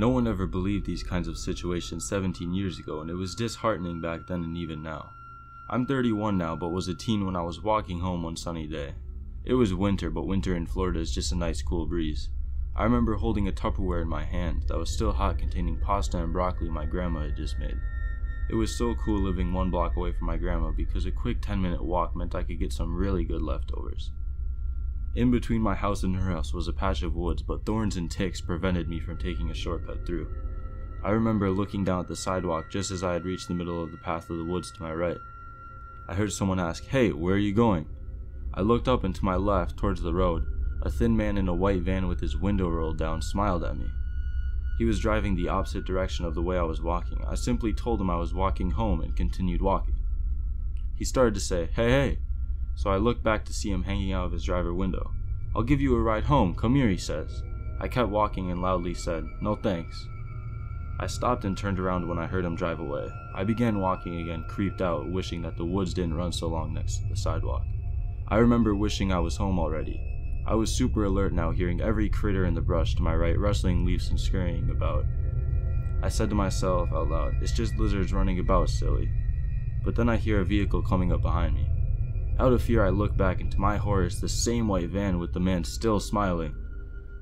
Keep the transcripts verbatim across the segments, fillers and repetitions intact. No one ever believed these kinds of situations seventeen years ago, and it was disheartening back then and even now. I'm thirty-one now, but was a teen when I was walking home one sunny day. It was winter, but winter in Florida is just a nice cool breeze. I remember holding a Tupperware in my hand that was still hot, containing pasta and broccoli my grandma had just made. It was so cool living one block away from my grandma because a quick ten minute walk meant I could get some really good leftovers. In between my house and her house was a patch of woods, but thorns and ticks prevented me from taking a shortcut through. I remember looking down at the sidewalk just as I had reached the middle of the path of the woods to my right. I heard someone ask, "Hey, where are you going?" I looked up and to my left, towards the road, a thin man in a white van with his window rolled down smiled at me. He was driving the opposite direction of the way I was walking. I simply told him I was walking home and continued walking. He started to say, "Hey, hey," so I looked back to see him hanging out of his driver window. "I'll give you a ride home, come here," he says. I kept walking and loudly said, "No thanks." I stopped and turned around when I heard him drive away. I began walking again, creeped out, wishing that the woods didn't run so long next to the sidewalk. I remember wishing I was home already. I was super alert now, hearing every critter in the brush to my right, rustling leaves and scurrying about. I said to myself out loud, "It's just lizards running about, silly." But then I hear a vehicle coming up behind me. Out of fear, I look back, and to my horror, it's the same white van with the man still smiling.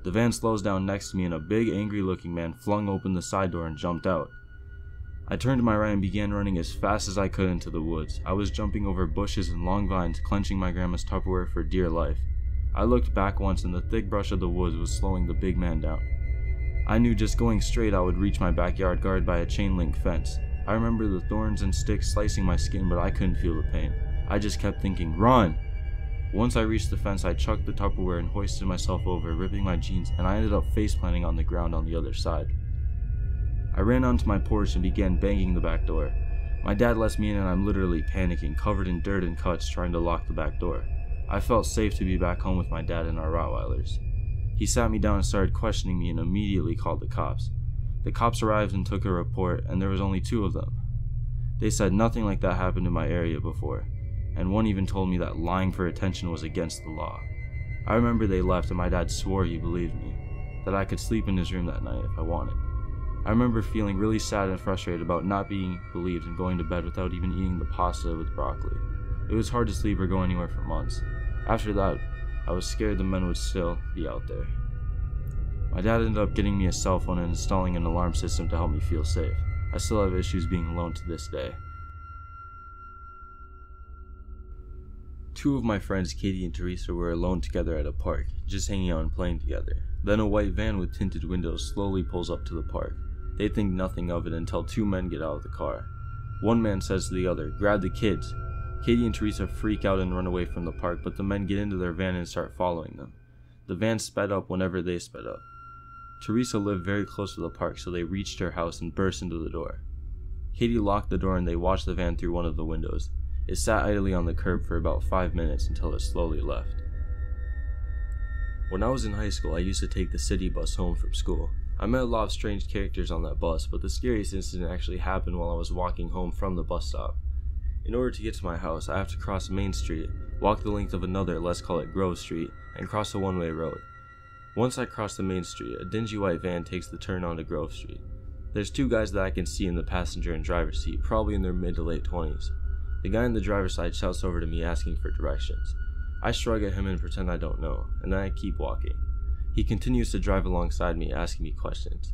The van slows down next to me, and a big, angry-looking man flung open the side door and jumped out. I turned to my right and began running as fast as I could into the woods. I was jumping over bushes and long vines, clenching my grandma's Tupperware for dear life. I looked back once, and the thick brush of the woods was slowing the big man down. I knew just going straight I would reach my backyard, guarded by a chain-link fence. I remember the thorns and sticks slicing my skin, but I couldn't feel the pain. I just kept thinking, "Run!" Once I reached the fence, I chucked the Tupperware and hoisted myself over, ripping my jeans, and I ended up face-planting on the ground on the other side. I ran onto my porch and began banging the back door. My dad lets me in and I'm literally panicking, covered in dirt and cuts, trying to lock the back door. I felt safe to be back home with my dad and our Rottweilers. He sat me down and started questioning me and immediately called the cops. The cops arrived and took a report, and there was only two of them. They said nothing like that happened in my area before, and one even told me that lying for attention was against the law. I remember they left and my dad swore he believed me, that I could sleep in his room that night if I wanted. I remember feeling really sad and frustrated about not being believed and going to bed without even eating the pasta with broccoli. It was hard to sleep or go anywhere for months. After that, I was scared the men would still be out there. My dad ended up getting me a cell phone and installing an alarm system to help me feel safe. I still have issues being alone to this day. Two of my friends, Katie and Teresa, were alone together at a park, just hanging out and playing together. Then a white van with tinted windows slowly pulls up to the park. They think nothing of it until two men get out of the car. One man says to the other, "Grab the kids." Katie and Teresa freak out and run away from the park, but the men get into their van and start following them. The van sped up whenever they sped up. Teresa lived very close to the park, so they reached her house and burst into the door. Katie locked the door and they watched the van through one of the windows. It sat idly on the curb for about five minutes until it slowly left. When I was in high school, I used to take the city bus home from school. I met a lot of strange characters on that bus, but the scariest incident actually happened while I was walking home from the bus stop. In order to get to my house, I have to cross Main Street, walk the length of another, let's call it Grove Street, and cross a one-way road. Once I cross the Main Street, a dingy white van takes the turn onto Grove Street. There's two guys that I can see in the passenger and driver's seat, probably in their mid to late twenties. The guy on the driver's side shouts over to me asking for directions. I shrug at him and pretend I don't know, and then I keep walking. He continues to drive alongside me, asking me questions.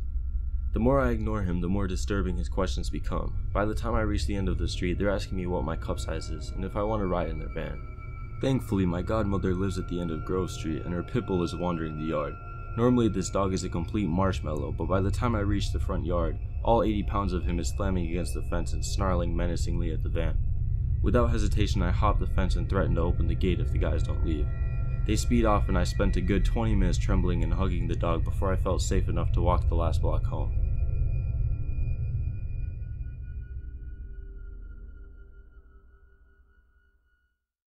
The more I ignore him, the more disturbing his questions become. By the time I reach the end of the street, they're asking me what my cup size is and if I want to ride in their van. Thankfully, my godmother lives at the end of Grove Street and her pit bull is wandering the yard. Normally, this dog is a complete marshmallow, but by the time I reach the front yard, all eighty pounds of him is slamming against the fence and snarling menacingly at the van. Without hesitation, I hop the fence and threaten to open the gate if the guys don't leave. They speed off and I spent a good twenty minutes trembling and hugging the dog before I felt safe enough to walk the last block home.